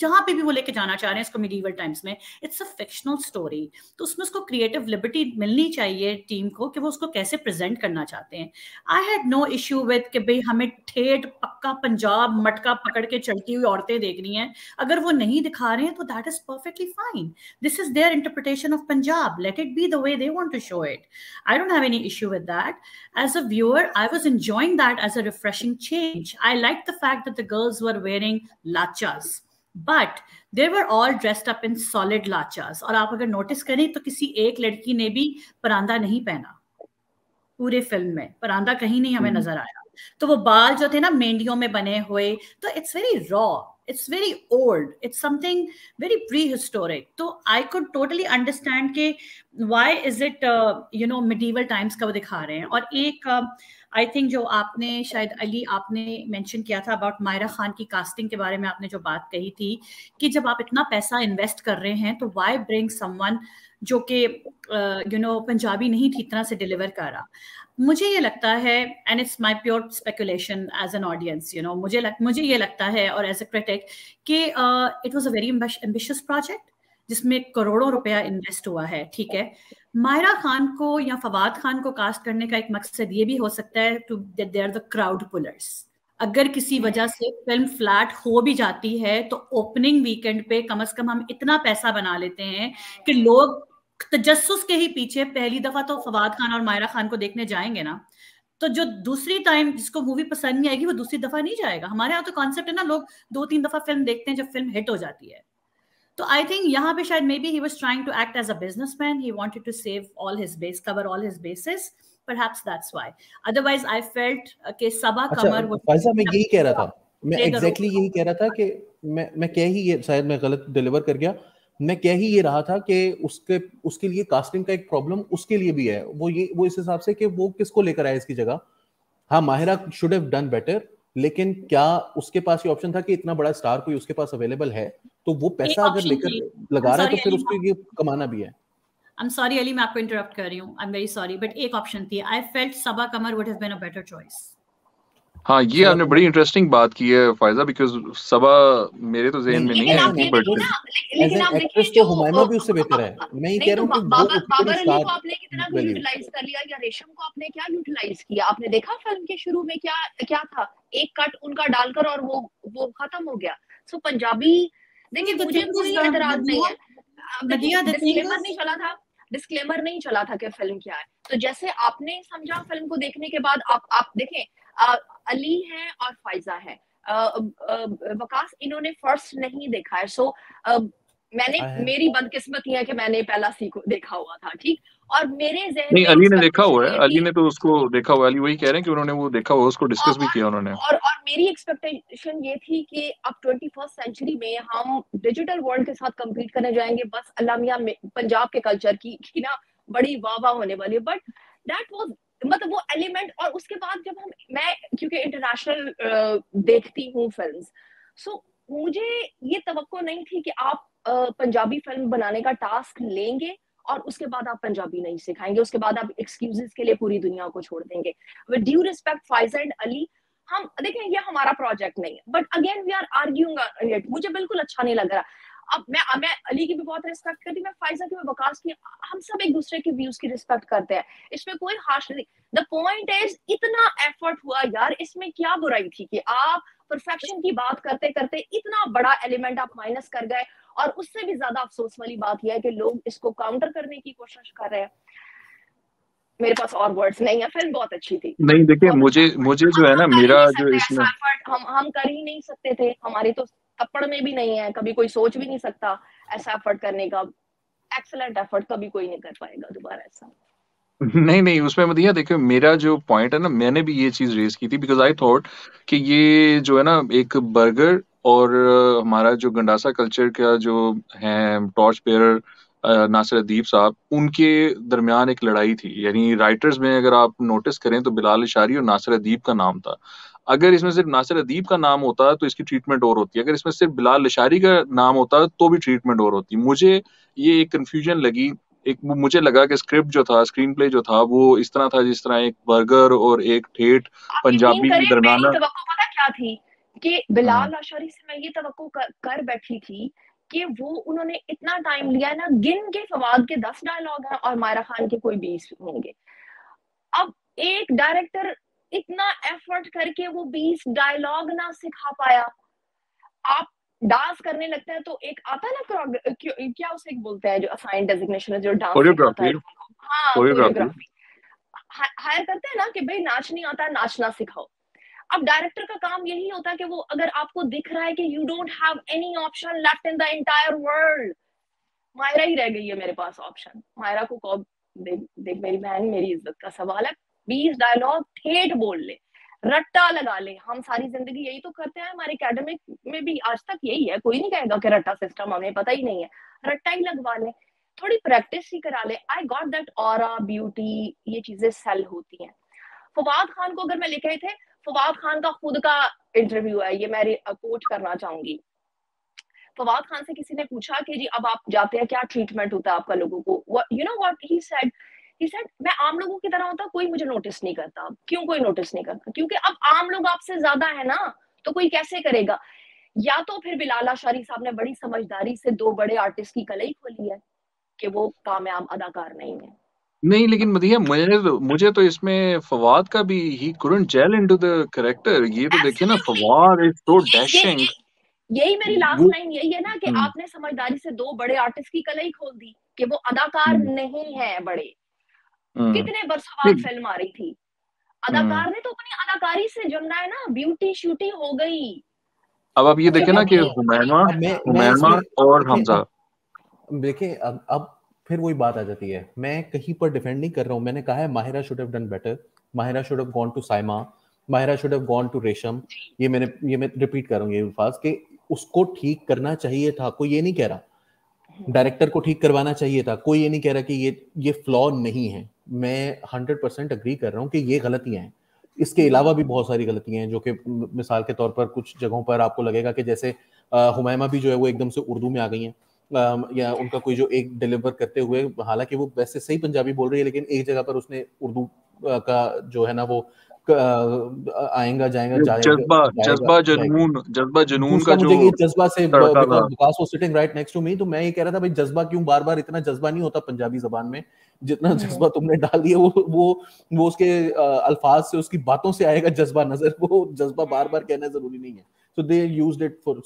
जहां पे भी वो लेके जाना चाह रहे हैं इसको मिडीवल टाइम्स में, इट्स अ फिक्शनल स्टोरी, तो उसमें उसको क्रिएटिव लिबर्टी मिलनी चाहिए टीम को कि वो उसको कैसे प्रेजेंट करना चाहते हैं। I had no issue with कि भाई हमें ठेठ पक्का पंजाब मटका पकड़ के चलती हुई औरतें देखनी है, अगर वो नहीं दिखा रहे हैं तो that is perfectly fine, this is their interpretation of Punjab, let it be the way they want to show it. I don't have any issue with that. As a viewer I was enjoying that as a refreshing change. I like the fact that the girls were wearing lachas, but they were all dressed up in solid lachas, और आप अगर notice करें तो किसी एक लड़की ने भी परांदा नहीं पहना, पूरे फिल्म में परांदा कहीं नहीं हमें नजर आया। तो वो बाल जो थे ना मेहंदियों में बने हुए, तो it's very raw, it's very old, it's something very pre historic. तो आई कुड टोटली अंडरस्टैंड के why is it you know medieval times का वो दिखा रहे हैं। और एक आई थिंक जो आपने शायद अली आपने मेंशन किया था अबाउट मायरा खान की कास्टिंग के बारे में आपने जो बात कही थी कि जब आप इतना पैसा इन्वेस्ट कर रहे हैं तो व्हाई ब्रिंग समवन जो कि यू नो पंजाबी नहीं ठीक तरह से डिलीवर कर रहा। मुझे ये लगता है, and it's my pure speculation as an audience, you know मुझे ये लगता है और एज अ क्रिटिक कि it was a very ambitious project जिसमें करोड़ों रुपया इन्वेस्ट हुआ है, ठीक है। माहिरा खान को या फवाद खान को कास्ट करने का एक मकसद ये भी हो सकता है to that they are the crowd pullers. अगर किसी वजह से फिल्म फ्लैट हो भी जाती है तो ओपनिंग वीकेंड पे कम से कम हम इतना पैसा बना लेते हैं कि लोग तजस्सुस के ही पीछे पहली दफा तो फवाद खान और माहिरा खान को देखने जाएंगे ना, तो जो दूसरी टाइम जिसको मूवी पसंद नहीं आएगी वो दूसरी दफा नहीं जाएगा। हमारे यहाँ तो कॉन्सेप्ट है ना, लोग 2-3 दफा फिल्म देखते हैं जब फिल्म हिट हो जाती है। तो आई थिंक यहाँ पे शायद maybe he was trying to act as a businessman, he wanted to save all his base, cover all his bases, perhaps that's why. Otherwise I felt के सबा कमर वो पैसा मैं यही कह रहा था, मैं एग्जैक्टली यही कह रहा था कि मैं कह ही ये शायद मैं गलत डिलीवर कर गया, मैं कह ही ये रहा था कि उसके लिए कास्टिंग का एक प्रॉब्लम उसके लिए भी है, वो इस हिसाब से कि वो किसको लेकर आया इसकी जगह। हाँ, Mahira should have done better, लेकिन क्या उसके पास ये ऑप्शन था कि इतना बड़ा स्टार कोई उसके पास अवेलेबल है, तो वो पैसा अगर लेकर लगा रहा है तो फिर उसको ये कमाना भी है। I'm sorry अली, मैं आपको इंटरप्ट कर रही हूँ, I'm very sorry, but एक ऑप्शन थी। I felt Saba Qamar would have been a better choice। हाँ, ये आपने बड़ी इंटरेस्टिंग बात की है फायजा, बिकॉज़ सबा मेरे तो ज़हन में नहीं है, लेकिन आप एक्ट्रेस तो हुमायमा भी उससे बेहतर है। मैं ये कह रहा हूँ कि बाबर अली को आपने कितना यूटिलाइज कर लिया, या रेशम को आपने क्या यूटिलाइज किया। आपने देखा फिल्म के शुरू में क्या क्या था, एक कट उनका डालकर और वो खत्म हो गया। सो पंजाबी देखिए, मुझे कोई एतराज नहीं है, डिस्क्लेमर नहीं चला था, डिस्क्लेमर नहीं चला था कि फिल्म क्या है। तो जैसे आपने समझा फिल्म को देखने के बाद, आप देखें अली है और फायजा है, वकास इन्होंने फर्स्ट नहीं देखा है। सो मेरी बदकिस्मती है कि मैंने पहला सीको देखा हुआ था, ठीक, और मेरे ज़हन में अली ने देखा हुआ है, अली ने तो उसको देखा हुआ है, अली वही कह रहे हैं कि उन्होंने वो देखा हुआ, उसको डिस्कस भी किया उन्होंने। और मेरी एक्सपेक्टेशन ये थी कि अब 21st सेंचुरी में हम डिजिटल वर्ल्ड के साथ कम्पीट करने जाएंगे, बस अल्लाह मियां पंजाब के कल्चर की ना बड़ी वाह वाह होने वाली है। बट दैट वाज मतलब वो एलिमेंट। और उसके बाद जब मैं क्योंकि इंटरनेशनल देखती हूँ फिल्म्स, सो मुझे ये तवक्को नहीं थी कि आप पंजाबी फिल्म बनाने का टास्क लेंगे और उसके बाद आप पंजाबी नहीं सिखाएंगे, उसके बाद आप एक्सक्यूजेस के लिए पूरी दुनिया को छोड़ देंगे। With due respect Faiza and Ali, हम देखें ये हमारा प्रोजेक्ट नहीं है, but again we are arguing on it. मुझे बिल्कुल अच्छा नहीं लग रहा। अब मैं अली की भी बहुत रिस्पेक्ट करती, मैं फाइजा की, मैं वकास की, हम सब एक दूसरे के व्यूज की रिस्पेक्ट करते हैं, इसमें कोई हार्श नहीं। द पॉइंट इज इतना एफर्ट हुआ यार, इसमें क्या बुराई थी कि आप परफेक्शन की बात करते करते इतना बड़ा एलिमेंट आप माइनस कर गए। और उससे भी ज्यादा अफसोस वाली बात यह है कि लोग इसको काउंटर करने की कोशिश कर रहे हैं। मेरे पास और वर्ड्स नहीं है, फिल्म बहुत अच्छी थी। नहीं देखिए, मुझे जो है ना, मेरा जो इसमें हम कर ही नहीं सकते थे, हमारे तो अप्पड़ में भी नहीं है, कभी कोई सोच भी नहीं सकता ऐसा एफर्ट करने का। एक्सीलेंट एफर्ट कभी कोई नहीं कर पाएगा दोबारा ऐसा। नहीं, उसमें मदिहा देखो, मेरा जो पॉइंट है ना, मैंने भी ये चीज रेज की थी, बिकॉज आई थॉट कि ये जो है ना, एक बर्गर और हमारा जो गंडासा कल्चर का जो है टॉर्च बेयर नासिर अदीब साहब, उनके दरमियान एक लड़ाई थी। यानी राइटर्स में अगर आप नोटिस करें तो बिलाल लशारी और नासिर अदीब का नाम था। अगर इसमें सिर्फ नासिर अदीब का नाम होता तो इसकी ट्रीटमेंट और होती, अगर इसमें सिर्फ बिलाल लशारी का नाम होता तो भी ट्रीटमेंट और होती। मुझे ये एक कंफ्यूजन लगी, एक मुझे लगा कि स्क्रिप्ट जो था, स्क्रीन प्ले जो था, वो इस तरह था जिस तरह एक बर्गर और एक ठेठ पंजाबी के दरमियान। कि बिलाल लाशारी से मैं ये तवक्को कर बैठी थी कि वो उन्होंने इतना टाइम लिया ना, गिन के फवाद के 10 डायलॉग हैं और मायरा खान के कोई 20 होंगे। अब एक डायरेक्टर इतना एफर्ट करके वो 20 डायलॉग ना सिखा पाया। आप डांस करने लगता है तो एक आता है ना क्या उसे एक बोलते हैं जो असाइन डेजिग्नेशन है जो डांस करता है, हाँ कोरियोग्राफी हायर करते हैं ना कि भाई नाच नहीं आता नाचना सिखाओ। अब डायरेक्टर का काम यही होता है कि वो अगर आपको दिख रहा है कि you don't have any option left in the entire world, Myra ही रह गई है मेरे पास ऑप्शन, मायरा को कॉप देख मेरी बहन मेरी इज्जत का सवाल है, 20 डायलॉग ठेठ बोल ले, रट्टा लगा ले। हम सारी जिंदगी यही तो करते हैं, हमारे एकेडमिक में भी आज तक यही है, कोई नहीं कहेगा कि रट्टा सिस्टम हमें पता ही नहीं है, रट्टा ही लगवा ले, थोड़ी प्रैक्टिस ही करा ले। I got that aura beauty, ये चीजें सेल होती हैं। फवाद खान को अगर मैं लेके आई थे, फवाद खान का खुद का इंटरव्यू है ये, मैं कोट करना चाहूंगी। फवाद खान से किसी ने पूछा कि जी अब आप जाते हैं क्या ट्रीटमेंट होता है आपका लोगों को, you know what he said, मैं आम लोगों की तरह होता, कोई मुझे नोटिस नहीं करता। क्यों कोई नोटिस नहीं करता? क्योंकि अब आम लोग आपसे ज्यादा है ना, तो कोई कैसे करेगा। या तो फिर बिलाल लाशारी साहब ने बड़ी समझदारी से दो बड़े आर्टिस्ट की कलई खोली है कि वो कामयाब अदाकार नहीं है। नहीं, लेकिन मदिहा मुझे तो इसमें फवाद का भी ही couldn't gel into the character। ये तो देखिए ना, फवाद is so dashing। यही मेरी लास्ट लाइन यही है ना कि आपने समझदारी से दो बड़े आर्टिस्ट की कलई खोल दी कि वो अदाकार नहीं है बड़े। कितने बरसों बाद फिल्म आ रही थी, अदाकार ने तो अपनी अदाकारी से जमना है ना, ब्यूटी शूटी हो गई। अब आप ये देखे ना कि हुमैमा और हमजा, देखिए अब फिर वही बात आ जाती है। मैं कहीं पर डिफेंड नहीं कर रहा हूँ, मैंने कहा है Mahira should have done better, Mahira should have gone to Saima, Mahira should have gone to Resham. मैं रिपीट कर रहा हूँ ये अल्फाज कि उसको ठीक करना चाहिए था। कोई ये नहीं कह रहा, डायरेक्टर को ठीक करवाना चाहिए था, कोई ये नहीं कह रहा कि ये फ्लॉ नहीं है। मैं 100% अग्री कर रहा हूँ कि ये गलतियाँ हैं। इसके अलावा भी बहुत सारी गलतियाँ हैं जो कि मिसाल के तौर पर कुछ जगहों पर आपको लगेगा कि जैसे हुमैमा भी जो है वो एकदम से उर्दू में आ गई हैं, या उनका कोई जो एक डिलीवर करते हुए, हालांकि वो वैसे सही पंजाबी बोल रही है लेकिन एक जगह पर उसने उर्दू का जो है ना वो आएगा जाएगा जज्बा जुनून का जो जज्बा से विकास वो sitting right next to me, तो मैं ये कह रहा था भाई जज्बा क्यों बार बार, इतना जज्बा नहीं होता पंजाबी जबान में, जितना जज्बा तुमने डाल दिया वो उसके अल्फाज से उसकी बातों से आएगा जज्बा नजर, वो जज्बा बार बार कहना जरूरी नहीं है। So they used it for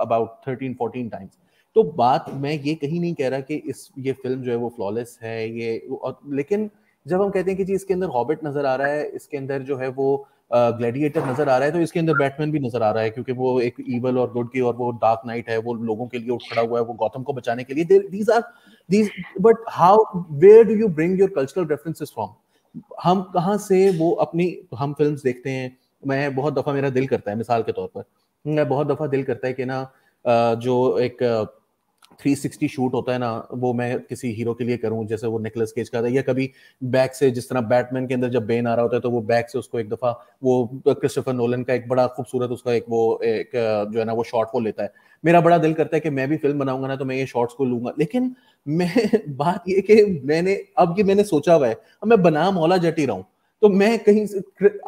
about 13-14 times. तो बात मैं ये कहीं नहीं कह रहा कि ये फिल्म जो है वो फ्लॉलेस है ये, लेकिन जब हम कहते हैं कि जी इसके अंदर हॉबिट नजर आ रहा है, इसके अंदर जो है वो ग्लैडिएटर नजर आ रहा है, तो इसके अंदर बैटमैन भी नजर आ रहा है क्योंकि वो एक ईवल और गुड की, और वो डार्क नाइट है, वो लोगों के लिए उठ खड़ा हुआ है, वो गौतम को बचाने के लिए। These are these, but how, where do you bring your cultural references from? हम कहाँ से वो अपनी, हम फिल्म देखते हैं, मैं बहुत दफा मेरा दिल करता है, मिसाल के तौर पर मैं बहुत दफा दिल करता है कि ना जो एक 360 शूट होता है ना, वो मैं किसी हीरो के लिए करूं, जैसे वो निकोलस केज का था, या कभी बैक से, जिस तरह बैटमैन के अंदर जब बेन आ रहा होता है तो वो बैक से उसको एक दफा वो क्रिस्टोफर नोलन का एक बड़ा खूबसूरत उसका एक जो है ना वो शॉट वो लेता है। मेरा बड़ा दिल करता है कि मैं भी फिल्म बनाऊंगा ना तो मैं ये शॉट्स को लूंगा, लेकिन मैं बात ये कि मैंने सोचा हुआ है, अब मैं बना मौला जट ही रहा हूं, तो मैं कहीं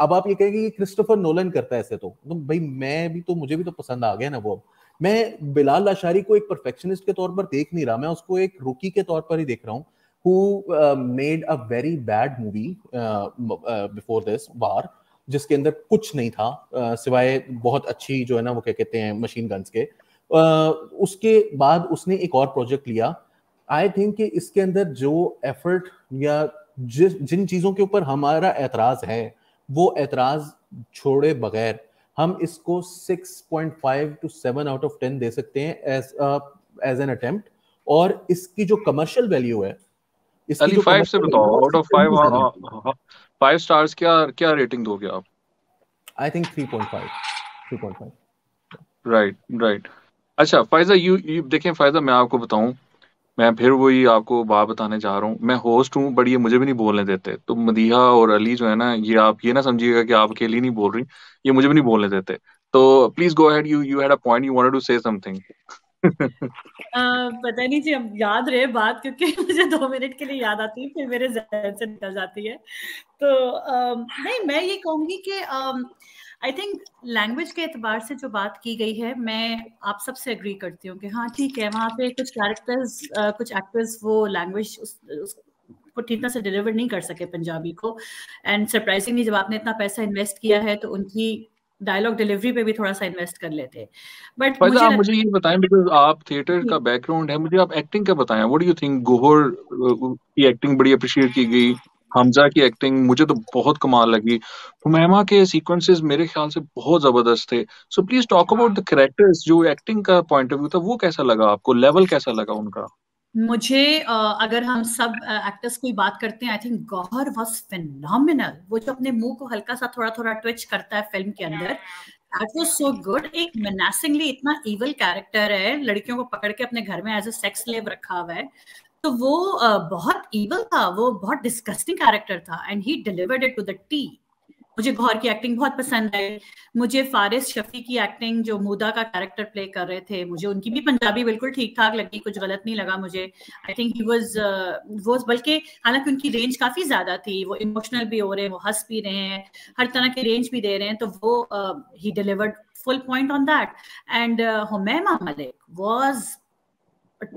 अब आप ये कहेंगे कि क्रिस्टोफर नोलन करता है ऐसे, तो भाई मैं भी तो, मुझे भी तो पसंद आ गया ना वो। मैं बिलाल लाशारी को एक परफेक्शनिस्ट के तौर पर देख नहीं रहा, मैं उसको एक रूकी के तौर पर ही देख रहा हूँ, who made a very bad movie before this war, जिसके अंदर कुछ नहीं था सिवाय बहुत अच्छी जो है ना वो क्या कहते हैं मशीन गन्स के। उसके बाद उसने एक और प्रोजेक्ट लिया। आई थिंक कि इसके अंदर जो एफर्ट या जिन चीज़ों के ऊपर हमारा एतराज़ है, वो एतराज़ छोड़े बगैर हम इसको 6.5 to 7 out of 10 दे सकते हैं एज एन अटेम्प्ट। और इसकी जो कमर्शियल वैल्यू है, इसकी 5 से बताओ, आउट ऑफ 5 स्टार्स क्या रेटिंग दोगे आप? I think 3.5। राइट। अच्छा फायजा, यू देखें फायजा, मैं आपको बताऊं, मैं फिर वही आपको बात बताने जा रहा हूँ, मैं होस्ट हूँ, बट ये मुझे भी नहीं बोलने देते। तो मदीहा और अली जो है ना, ये आप ये ना समझिएगा कि आप अकेली नहीं बोल रही, ये मुझे भी नहीं बोलने देते। तो please go ahead, you had a point, you wanted to say something. पता नहीं जी अब याद रहे बात, क्योंकि मुझे 2 मिनट के लिए याद आती है फिर मेरे जहन से निकल जाती है। तो नहीं, मैं ये कहूँगी कि आई थिंक लैंग्वेज के एतबार से जो बात की गई है मैं आप सबसे एग्री करती हूँ कि हाँ ठीक है, वहाँ पे कुछ कैरेक्टर्स कुछ एक्टर्स वो लैंग्वेज को ठीक तरह से डिलीवर नहीं कर सके पंजाबी को। एंड सरप्राइजिंगली जब आपने इतना पैसा इन्वेस्ट किया है तो उनकी डायलॉग डिलीवरी पे भी थोड़ा सा इन्वेस्ट कर लेते हैं। बट मुझे ये बताएं, बिकॉज़ आप थिएटर का बैकग्राउंड है, मुझे आप एक्टिंग का बताएं, what do you think? Gohar की एक्टिंग बड़ी अप्रिशिएट की गई, हमजा की एक्टिंग मुझे तो बहुत कमाल लगी, हुमैमा के सीक्वेंसेस मेरे ख्याल से बहुत जबरदस्त थे। So please talk about the characters, जो एक्टिंग का पॉइंट ऑफ व्यू था वो कैसा लगा आपको, लेवल कैसा लगा उनका? मुझे अगर हम सब एक्टर्स की बात करते हैं, I think Gauhar was phenomenal. वो जो अपने मुंह को हल्का सा थोड़ा थोड़ा ट्विच करता है फिल्म के अंदर, दैट वाज सो गुड। एक मेनासिंगली इतना ईवल कैरेक्टर है, लड़कियों को पकड़ के अपने घर में एज अ सेक्स स्लेव रखा हुआ है, तो वो बहुत ईवल था, वो बहुत डिस्गस्टिंग कैरेक्टर था, and he delivered it to the T. मुझे गौहर की एक्टिंग बहुत पसंद आई। मुझे फारिस शफी की एक्टिंग, जो मुदा का कैरेक्टर प्ले कर रहे थे, मुझे उनकी भी पंजाबी बिल्कुल ठीक ठाक लगी, कुछ गलत नहीं लगा मुझे। आई थिंक ही वाज बल्कि हालांकि उनकी रेंज काफ़ी ज़्यादा थी, वो इमोशनल भी हो रहे हैं, वो हंस भी रहे हैं, हर तरह की रेंज भी दे रहे हैं, तो वो he delivered full point on that. And Humaima Malik was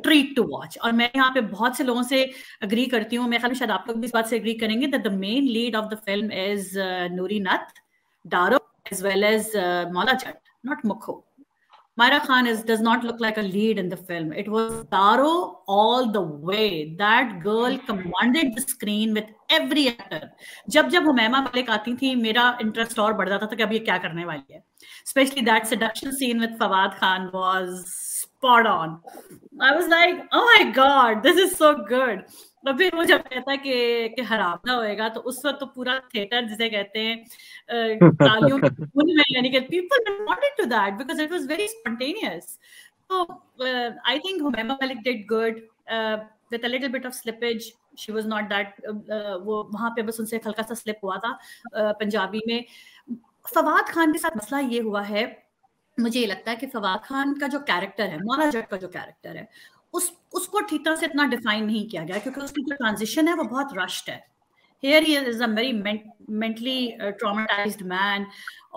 treat to watch. और मैं यहाँ पे बहुत से लोगों से अग्री करती हूँ, मैं ख्याल शायद आप लोग भी इस बात से एग्री करेंगे that the main lead of the film is Noori Natt Daaro as well as Maula Jatt, not Mukkho. Mahira Khan does not look like a lead in the film. It was Daro all the way. That girl commanded the screen with every actor. जब हुमैमा मलिक आती थी मेरा interest और बढ़ जाता था कि अब ये क्या करने वाली है। Especially that seduction scene with Fawad Khan was spot on. I was like, oh my god, this is so good. और फिर वो जब कहता है कि हरामना होएगा, तो उस वक्त तो पूरा थिएटर जिसे कहते हैं तालियों की धूल में, यानी कि people responded to that because it was very spontaneous. So I think Humaima Malick did good with a little bit of slippage. She was not that वो वहाँ पे बस उनसे हल्का सा स्लिप हुआ था पंजाबी में। फवाद खान के साथ मसला ये हुआ है, मुझे ये लगता है कि फवाद खान का जो कैरेक्टर है, मौला जट का जो कैरेक्टर है, उसको ठीक तरह से इतना डिफाइन नहीं किया गया, क्योंकि उसकी जो ट्रांजिशन है वो बहुत रश्ड है। Here he is a very mentally traumatized man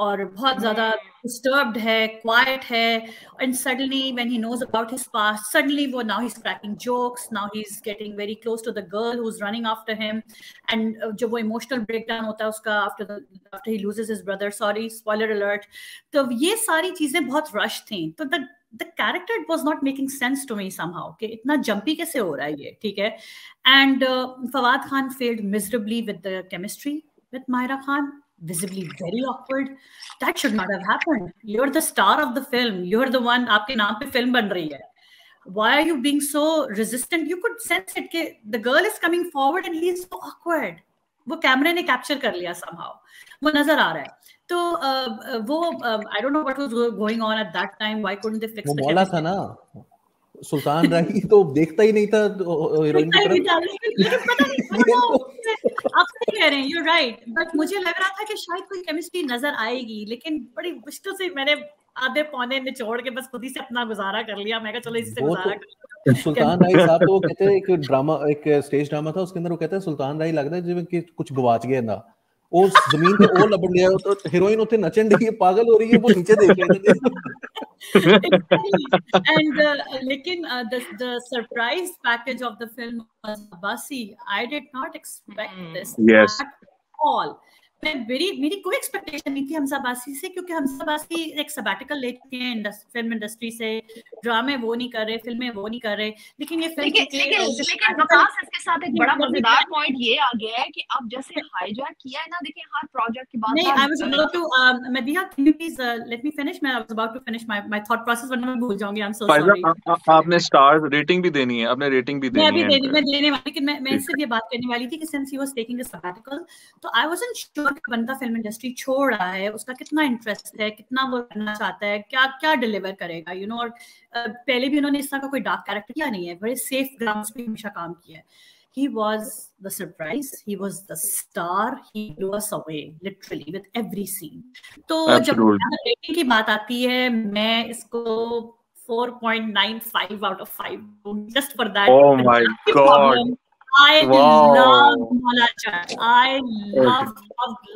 और बहुत ज़्यादा disturbed है, quiet है, and suddenly when he knows about his past, suddenly वो now he's cracking jokes, now he's getting very close to the girl who's running after him, and जब वो emotional breakdown होता है उसका after he loses his brother, sorry spoiler alert, तो ये सारी चीज़ें बहुत rush थीं, तो the character was not making sense to me somehow कि इतना jumpy कैसे हो रहा है ये, ठीक है। And Fawad Khan failed miserably with the chemistry with Mahira Khan, visibly very awkward. That should not have happened. You're the star of the film. You're the one. आपके नाम पे फिल्म बन रही है. Why are you being so resistant? You could sense it कि the girl is coming forward and he is so awkward. वो कैमरे ने कैप्चर कर लिया somehow. वो नजर आ रहा है. तो वो I don't know what was going on at that time. Why couldn't they fix the chemistry? वो था ना सुल्तान राही तो देखता ही नहीं था हीरोइन की तरफ, पता नहीं आप सही कह रहे हैं, यू राइट, बट मुझे लग रहा था कि शायद कोई केमिस्ट्री नजर आएगी, लेकिन बड़ी मुश्किल से मैंने आधे पौने में छोड़ के बस खुद ही से अपना गुजारा कर लिया। मैं कहा चलो इसी से गुजारा कर। सुल्तान राही साहब तो कहते हैं एक ड्रामा, एक स्टेज ड्रामा था, उसके अंदर वो कहते हैं सुल्तान राही लगता है जिसमें कि कुछ गवाच गया ना, वो जमीन पे और लबड़ लिया, तो हीरोइन उठे नचन रही है, पागल हो रही है, वो नीचे देख रहे थे। And लेकिन the surprise package of the film was Abbasi. I did not expect this at all. मेरी कोई एक्सपेक्टेशन नहीं थी हमजा अब्बासी से, क्योंकि हमजा अब्बासी एक सबैटिकल ले चुके हैं फिल्म इंडस्ट्री से, ड्रामे वो नहीं कर रहे, फिल्में वो नहीं कर रहे, लेकिन ये फिल्म लेकिन वकास इसके साथ एक बड़ा मजेदार पॉइंट ये आ गया है कि अब जैसे हाईजैक किया है ना, देखिए हर प्रोजेक्ट की बात नहीं। I was about to Madiha, please let me finish, मैं was about to finish my thought process, वरना मैं भूल जाऊंगी, आई एम सो सॉरी। आपने स्टार रेटिंग भी देनी है, आपने रेटिंग भी देनी है। मैं भी देने वाली, लेकिन मैं इससे ये बात करने वाली थी कि since he was taking a sabbatical, तो आई वाजंट श्योर बंदा फिल्म इंडस्ट्री छोड़ रहा है, उसका कितना इंटरेस्ट है, कितना वो करना चाहता है, क्या क्या डिलीवर करेगा, यू नो। और पहले भी उन्होंने इस तरह का कोई डार्क कैरेक्टर किया नहीं है, बड़े सेफ ग्राउंड्स पे हमेशा काम किया है। He was the surprise. He was the star. He blew us away, literally, with every scene. तो जब rating की बात आती है, मैं इसको 4.95 out of 5 just for that. Oh my God. I love Maula Jatt. I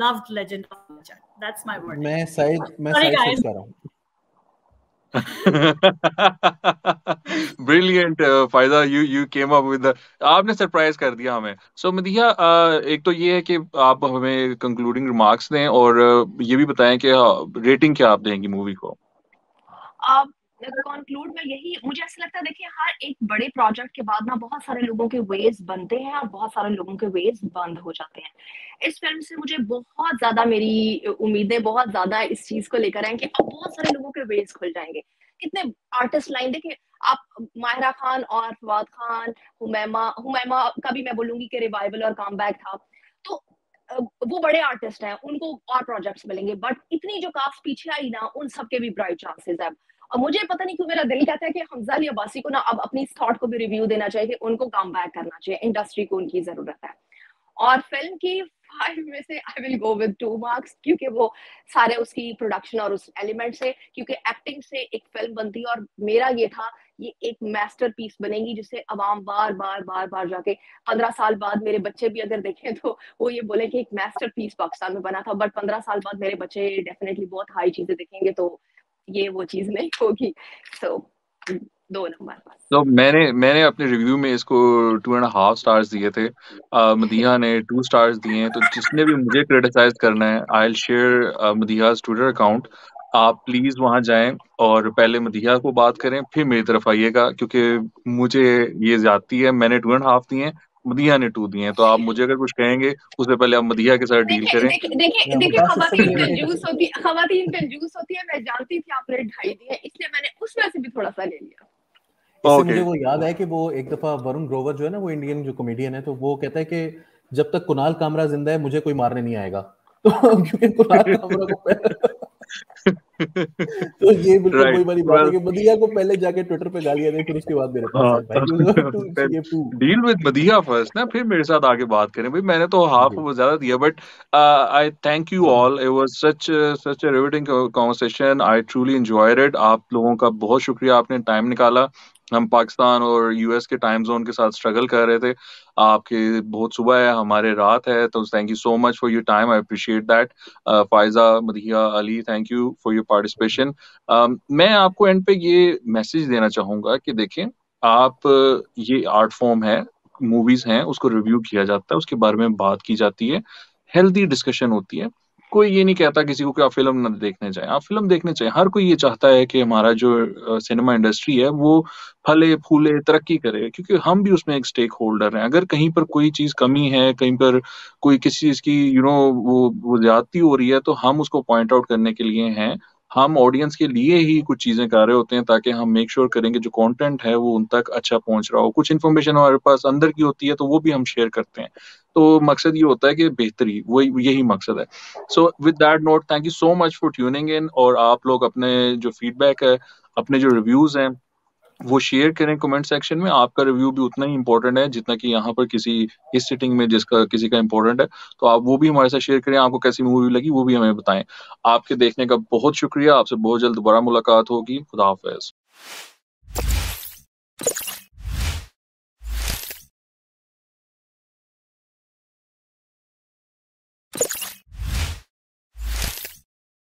loved Legend of Maula Jatt. That's my word. Sorry, guys. Brilliant, फायदा you came up with the, आपने सरप्राइज कर दिया हमें. सो मदीहा, एक तो ये है कि आप हमें कंक्लूडिंग रिमार्क्स दें और ये भी बताएं कि रेटिंग क्या आप देंगी मूवी को. कंक्लूड में यही मुझे ऐसा लगता है, देखिए हर एक बड़े प्रोजेक्ट के बाद ना बहुत सारे लोगों के वेज बनते हैं और बहुत सारे लोगों के वेज बंद हो जाते हैं. इस फिल्म से मुझे बहुत ज्यादा, मेरी उम्मीदें बहुत ज्यादा इस चीज को लेकर आए कि अब बहुत सारे लोगों के वेज खुल जाएंगे. कितने आर्टिस्ट लाइन, देखिए आप माहिरा खान और फवाद खान, हुमैमा का भी मैं बोलूंगी कि रिवाइवल और कमबैक था, तो वो बड़े आर्टिस्ट हैं, उनको और प्रोजेक्ट्स मिलेंगे, बट इतनी जो कास्ट पीछे आई ना उन सबके भी ब्राइट चांसेस है. और मुझे पता नहीं क्यों मेरा दिल कहता है कि हमजा अली अब्बासी को ना अब अपनी इस थॉट को भी रिव्यू देना चाहिए कि उनको कम बैक करना चाहिए, इंडस्ट्री को उनकी जरूरत है. और फिल्म की 5 में से I will go with 2 marks, क्योंकि वो सारे उसकी प्रोडक्शन और उस एलिमेंट से, क्योंकि एक्टिंग से एक फिल्म बनती है और मेरा ये था ये एक मास्टरपीस बनेगी जिसे अवाम बार बार बार बार जाके 15 साल बाद मेरे बच्चे भी अगर देखें तो वो ये बोले कि एक मास्टरपीस पाकिस्तान में बना था, बट 15 साल बाद मेरे बच्चे डेफिनेटली बहुत हाई चीजें देखेंगे तो ये वो चीज नहीं होगी. So 2 number pass. तो मैंने अपने रिव्यू में इसको 2.5 स्टार्स दिए थे, मदीहा ने 2 स्टार्स दिए हैं. तो जिसने भी मुझे क्रिटिसाइज करना है, I will share Madiha's Twitter account, आप प्लीज वहां जाएं और पहले मदीहा को बात करें फिर मेरी तरफ आइएगा, क्योंकि मुझे ये ज्यादती है. मैंने 2.5 दिए हैं, मदीहा ने 2 दिए हैं, तो आप मुझे अगर कुछ कहेंगे उससे पहले आप मदीहा के साथ डील करें. देखिए खवातीन कंजूस होती है, मैं जानती थी आपने 2.5 दिए, इसलिए मैंने उसमें से भी थोड़ा सा ले लिया. मुझे वो याद है कि वो एक दफा वरुण ग्रोवर जो है ना, वो इंडियन जो कॉमेडियन है, तो वो कहता है कि जब तक कुणाल कामरा जिंदा है मुझे कोई मारने नहीं आएगा, तो क्योंकि कुणाल कामरा को तो ये बिल्कुल कोई वाली बात है कि मदीहा को पहले जाके ट्विटर पे गालियां दें फिर उसके बाद मेरे पास भाई डील विद मदीहा फर्स्ट ना, फिर मेरे साथ आगे बात करें. भाई मैंने तो हाफ वो ज्यादा दिया, but I thank you all, it was such a riveting conversation, I truly enjoyed it. आप लोगों का बहुत शुक्रिया, आपने टाइम निकाला. हम पाकिस्तान और यूएस के टाइम जोन के साथ स्ट्रगल कर रहे थे, आपके बहुत सुबह है, हमारे रात है, तो thank you so much for your time, I appreciate that. Faiza, Madiha, Ali, thank you for your participation. मैं आपको एंड पे ये मैसेज देना चाहूंगा कि देखें, आप ये आर्ट फॉर्म है, मूवीज हैं, उसको रिव्यू किया जाता है, उसके बारे में बात की जाती है, हेल्दी डिस्कशन होती है. कोई ये नहीं कहता किसी को कि आप फिल्म ना देखने जाएं, आप फिल्म देखने चाहिए. हर कोई ये चाहता है कि हमारा जो सिनेमा इंडस्ट्री है वो फले फूले, तरक्की करे, क्योंकि हम भी उसमें एक स्टेक होल्डर हैं. अगर कहीं पर कोई चीज कमी है, कहीं पर कोई किसी चीज की वो ज्यादती हो रही है, तो हम उसको पॉइंट आउट करने के लिए हैं. हम ऑडियंस के लिए ही कुछ चीजें कर रहे होते हैं ताकि हम मेक श्योर करें कि जो कंटेंट है वो उन तक अच्छा पहुंच रहा हो. कुछ इन्फॉर्मेशन हमारे पास अंदर की होती है तो वो भी हम शेयर करते हैं, तो मकसद ये होता है कि बेहतरी, वो यही मकसद है. So with that note, thank you so much for tuning in, और आप लोग अपने जो फीडबैक है, अपने जो रिव्यूज हैं, वो शेयर करें कमेंट सेक्शन में. आपका रिव्यू भी उतना ही इम्पोर्टेंट है जितना कि यहाँ पर किसी इस सिटिंग में जिसका किसी का इम्पोर्टेंट है, तो आप वो भी हमारे साथ शेयर करें. आपको कैसी मूवी लगी वो भी हमें बताएं. आपके देखने का बहुत शुक्रिया, आपसे बहुत जल्द दोबारा मुलाकात होगी. खुदा हाफिज.